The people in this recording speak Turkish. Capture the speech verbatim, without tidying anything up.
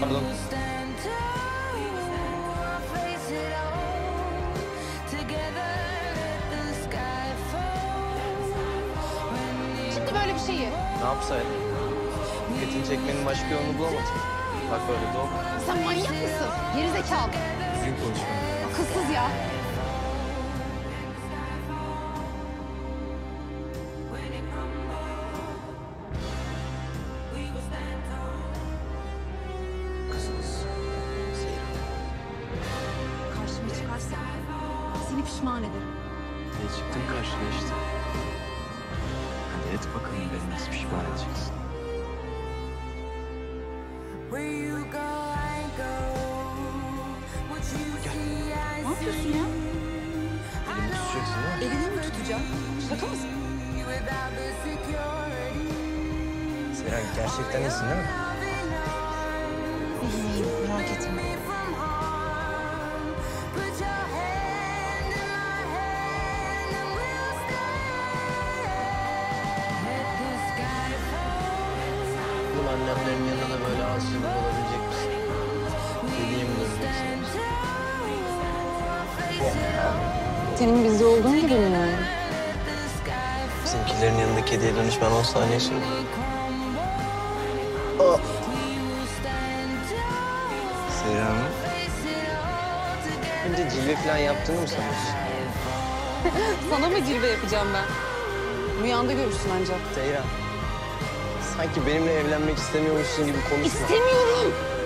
Pardon. Şimdi böyle bir şeyi. Ne yapsaydım? Dikkatini çekmenin başka yolunu bulamadım. Bak böyle de o. Sen manyak mısın? Gerizekalı. Üzgün konuşma. Akılsız ya. Seni pişman ederim. Ne çıktın karşına işte. Hadi et bakalım beni nasıl pişman edeceksin. Gel. Ne yapıyorsun ya? Elimi tutacaksın ha? Elini mi tutacağım? Şaka mısın? Seyran gerçekten iyisin değil mi? İyiyim, merak etme. Annemlerin yanında da böyle asıl olabilecek misin? Dediğim gibi. Senin bizde olduğun gibi mi yani? Bizimkilerin yanında kediye dönüşmen olsa ne şimdi? Oh. Seyran mı? Önce cilve falan yaptığını mı sanıyorsun? Sana mı cilve yapacağım ben? Rüyanda görürsün ancak. Seyran. Sanki benimle evlenmek istemiyormuşsun gibi konuşma. İstemiyorum.